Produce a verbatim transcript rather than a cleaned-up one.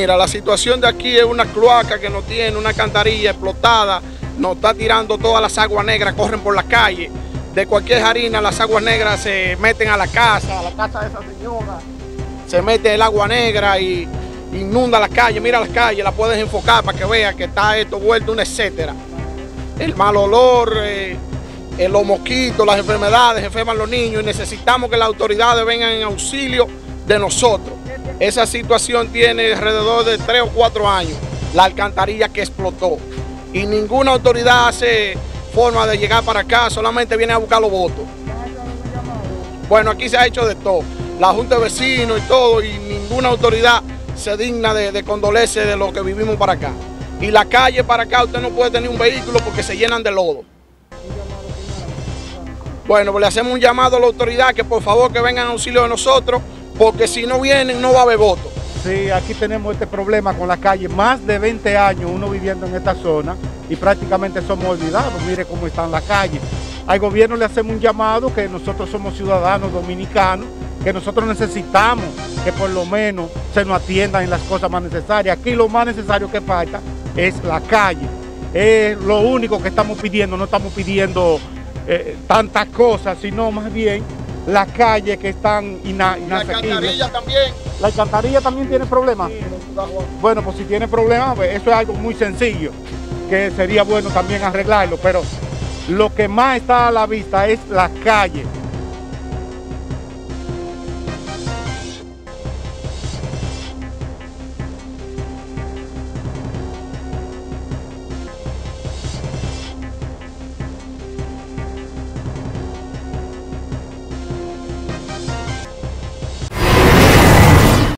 Mira, la situación de aquí es una cloaca que no tiene, una alcantarilla explotada. Nos está tirando todas las aguas negras, corren por la calle. De cualquier harina, las aguas negras se meten a la casa, a la casa de esa señora. Se mete el agua negra y inunda la calle. Mira las calles, la puedes enfocar para que veas que está esto vuelto, un etcétera. El mal olor, eh, los mosquitos, las enfermedades, enferman los niños. Y necesitamos que las autoridades vengan en auxilio de nosotros. Esa situación tiene alrededor de tres o cuatro años, la alcantarilla que explotó. Y ninguna autoridad hace forma de llegar para acá, solamente viene a buscar los votos. Bueno, aquí se ha hecho de todo, la Junta de Vecinos y todo, y ninguna autoridad se digna de, de condolerse de lo que vivimos para acá. Y la calle para acá, usted no puede tener un vehículo porque se llenan de lodo. Bueno, pues le hacemos un llamado a la autoridad que por favor que vengan a auxilio de nosotros, porque si no vienen no va a haber votos. Sí, aquí tenemos este problema con la calle, más de veinte años uno viviendo en esta zona y prácticamente somos olvidados, mire cómo están las calles. Al gobierno le hacemos un llamado que nosotros somos ciudadanos dominicanos, que nosotros necesitamos que por lo menos se nos atiendan en las cosas más necesarias. Aquí lo más necesario que falta es la calle, es lo único que estamos pidiendo, no estamos pidiendo eh, tantas cosas, sino más bien las calles que están inaccesibles. La alcantarilla también. ¿La alcantarilla también tiene problemas? Sí, bueno, pues si tiene problemas, pues eso es algo muy sencillo, que sería bueno también arreglarlo, pero lo que más está a la vista es las calles.